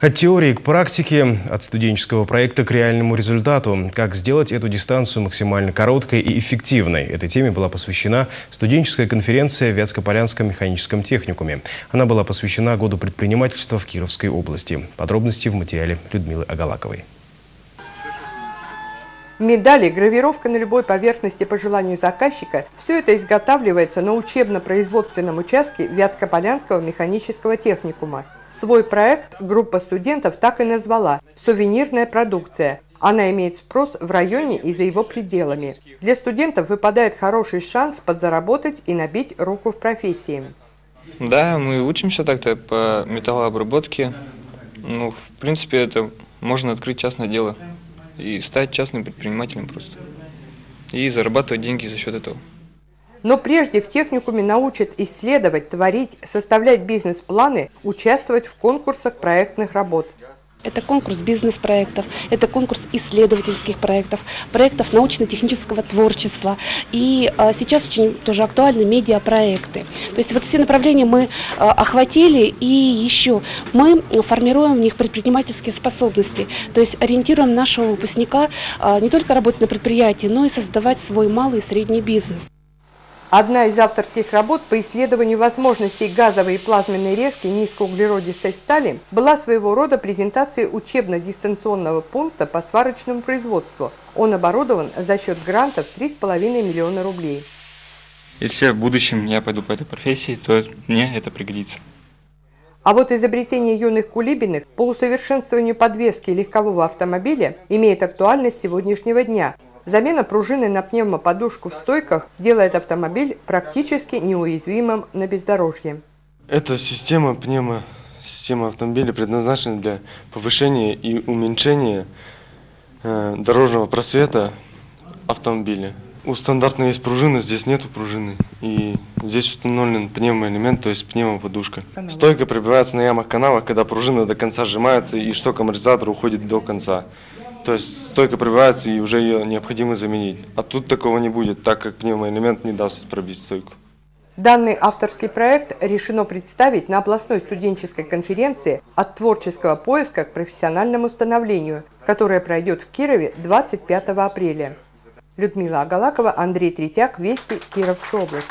От теории к практике, от студенческого проекта к реальному результату. Как сделать эту дистанцию максимально короткой и эффективной? Этой теме была посвящена студенческая конференция в Вятскополянском механическом техникуме. Она была посвящена году предпринимательства в Кировской области. Подробности в материале Людмилы Агалаковой. Медали, гравировка на любой поверхности по желанию заказчика – все это изготавливается на учебно-производственном участке Вятскополянского механического техникума. Свой проект группа студентов так и назвала – «Сувенирная продукция». Она имеет спрос в районе и за его пределами. Для студентов выпадает хороший шанс подзаработать и набить руку в профессии. Да, мы учимся так-то по металлообработке. Ну, в принципе, это можно открыть частное дело и стать частным предпринимателем просто. И зарабатывать деньги за счет этого. Но прежде в техникуме научат исследовать, творить, составлять бизнес-планы, участвовать в конкурсах проектных работ. Это конкурс бизнес-проектов, это конкурс исследовательских проектов, проектов научно-технического творчества. И сейчас очень тоже актуальны медиапроекты. То есть вот все направления мы охватили, и еще мы формируем в них предпринимательские способности. То есть ориентируем нашего выпускника не только работать на предприятии, но и создавать свой малый и средний бизнес. Одна из авторских работ по исследованию возможностей газовой и плазменной резки низкоуглеродистой стали была своего рода презентацией учебно-дистанционного пункта по сварочному производству. Он оборудован за счет грантов 3,5 миллиона рублей. Если в будущем я пойду по этой профессии, то мне это пригодится. А вот изобретение юных Кулибиных по усовершенствованию подвески легкового автомобиля имеет актуальность сегодняшнего дня – замена пружины на пневмоподушку в стойках делает автомобиль практически неуязвимым на бездорожье. Эта система пневмосистема автомобиля предназначена для повышения и уменьшения дорожного просвета автомобиля. У стандартной есть пружина, здесь нету пружины. И здесь установлен пневмоэлемент, то есть пневмоподушка. Стойка прибивается на ямах канавах, когда пружина до конца сжимается и что амортизатор уходит до конца. То есть стойка пробивается, и уже ее необходимо заменить. А тут такого не будет, так как пневмоэлемент не даст пробить стойку. Данный авторский проект решено представить на областной студенческой конференции «От творческого поиска к профессиональному становлению», которая пройдет в Кирове 25 апреля. Людмила Агалакова, Андрей Третьяк, «Вести», Кировская область.